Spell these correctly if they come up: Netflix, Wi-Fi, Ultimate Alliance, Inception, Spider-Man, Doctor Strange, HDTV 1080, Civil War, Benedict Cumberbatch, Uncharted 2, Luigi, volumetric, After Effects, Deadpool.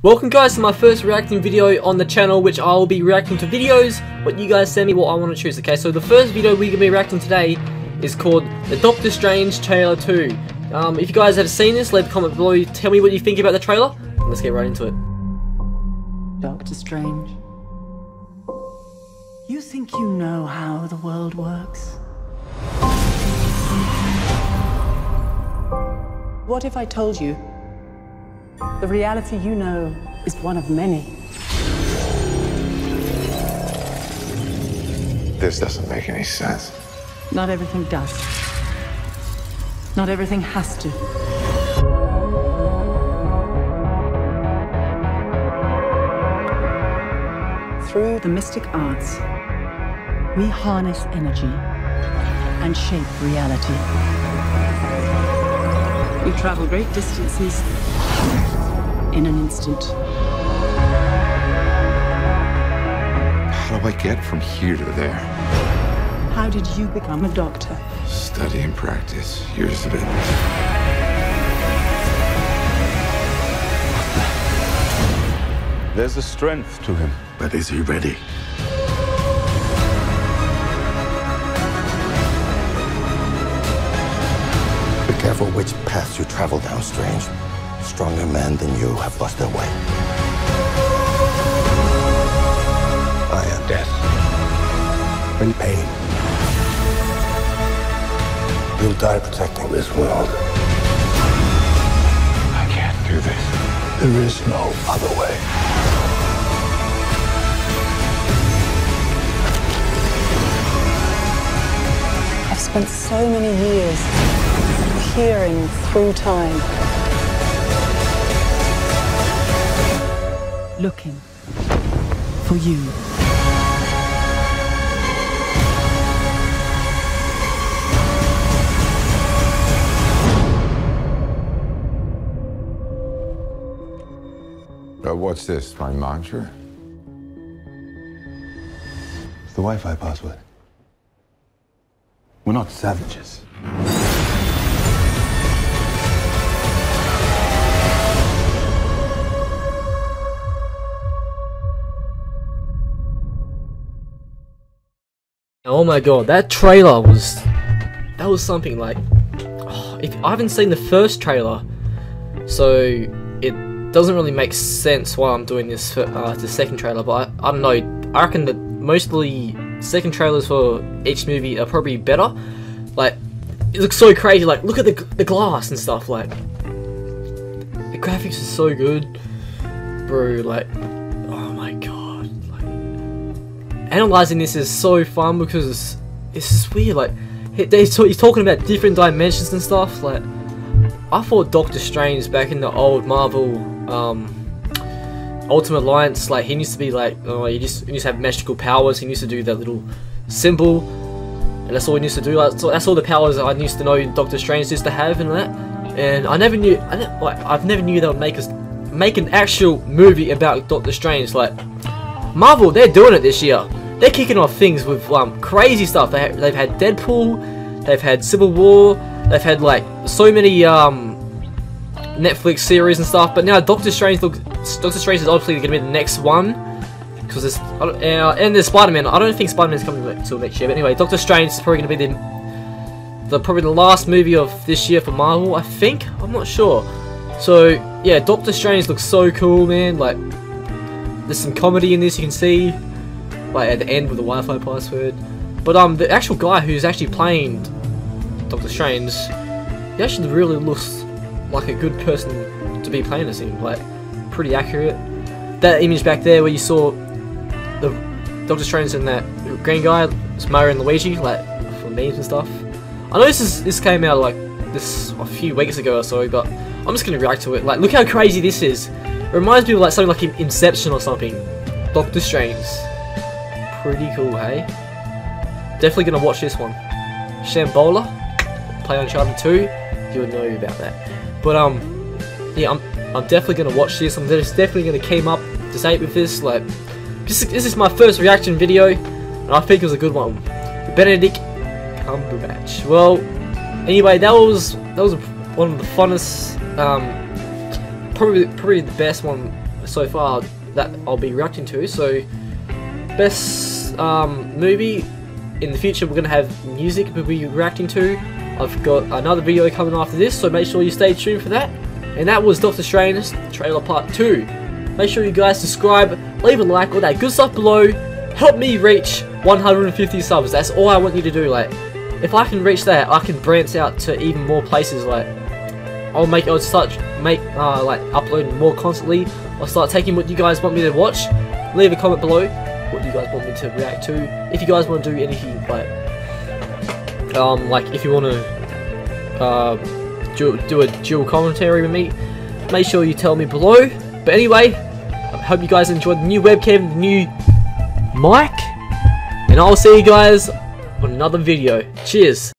Welcome guys to my first reacting video on the channel, which I will be reacting to videos what you guys send me, what I want to choose. Okay, so the first video we're going to be reacting today is called the Doctor Strange Trailer 2. If you guys have seen this, leave a comment below, tell me what you think about the trailer, and let's get right into it. Doctor Strange, you think you know how the world works? What if I told you the reality you know is one of many? This doesn't make any sense. Not everything does. Not everything has to. Through the mystic arts, we harness energy and shape reality. We travel great distances in an instant. How do I get from here to there? How did you become a doctor? Study and practice, years of it. There's a strength to him. But is he ready? Be careful which path you travel down, Strange. Stronger men than you have lost their way. I am death. Bring pain. You'll die protecting this world. I can't do this. There is no other way. I've spent so many years peering through time, looking for you. What's this, my mantra? It's the Wi-Fi password. We're not savages. Oh my god, that trailer was... that was something like... oh, I haven't seen the first trailer, so it doesn't really make sense why I'm doing this for the second trailer, but I don't know, I reckon that mostly second trailers for each movie are probably better. Like, it looks so crazy, like, look at the glass and stuff, like... the graphics are so good. Bro, like... oh my god. Analyzing this is so fun because it's just weird, like, he's talking about different dimensions and stuff. Like, I thought Doctor Strange back in the old Marvel, Ultimate Alliance, like, he used to be like, oh, he used to have magical powers, he used to do that little symbol, and that's all he used to do, like, so that's all the powers that I used to know Doctor Strange used to have and that, and I never knew, I've never knew they would make an actual movie about Doctor Strange. Like, Marvel, they're doing it this year. They're kicking off things with crazy stuff. They've had Deadpool, they've had Civil War, they've had like so many Netflix series and stuff. But now Doctor Strange is obviously going to be the next one, because it's and there's Spider-Man. I don't think Spider-Man's coming until next year. But anyway, Doctor Strange is probably going to be probably the last movie of this year for Marvel. I think, I'm not sure. So yeah, Doctor Strange looks so cool, man. Like, there's some comedy in this, you can see, like at the end with the Wi-Fi password. But the actual guy who's actually playing Doctor Strange, he actually really looks like a good person to be playing this in. Like, pretty accurate. That image back there where you saw the Doctor Strange and that green guy, it's Mario and Luigi, like for memes and stuff. I know this came out like a few weeks ago or so, but I'm just gonna react to it. Like, look how crazy this is. It reminds me of like something like Inception or something. Doctor Strange. Pretty cool, hey? Definitely gonna watch this one. Shambola. Play Uncharted 2. You'll know about that. But yeah, I'm definitely gonna watch this. I'm just definitely gonna keep up to date with this. Like, this is my first reaction video, and I think it was a good one. Benedict Cumberbatch. Well, anyway, that was one of the funnest, probably the best one so far that I'll be reacting to. So best movie, in the future we're going to have music we'll be reacting to. I've got another video coming after this, so make sure you stay tuned for that. And that was Doctor Strange Trailer Part 2. Make sure you guys subscribe, leave a like, all that good stuff below. Help me reach 150 subs, that's all I want you to do. Like, if I can reach that, I can branch out to even more places. Like, I'll upload more constantly. I'll start taking what you guys want me to watch. Leave a comment below, what do you guys want me to react to, if you guys want to do anything, like if you want to, do a dual commentary with me, make sure you tell me below. But anyway, I hope you guys enjoyed the new webcam, the new mic, and I'll see you guys on another video. Cheers!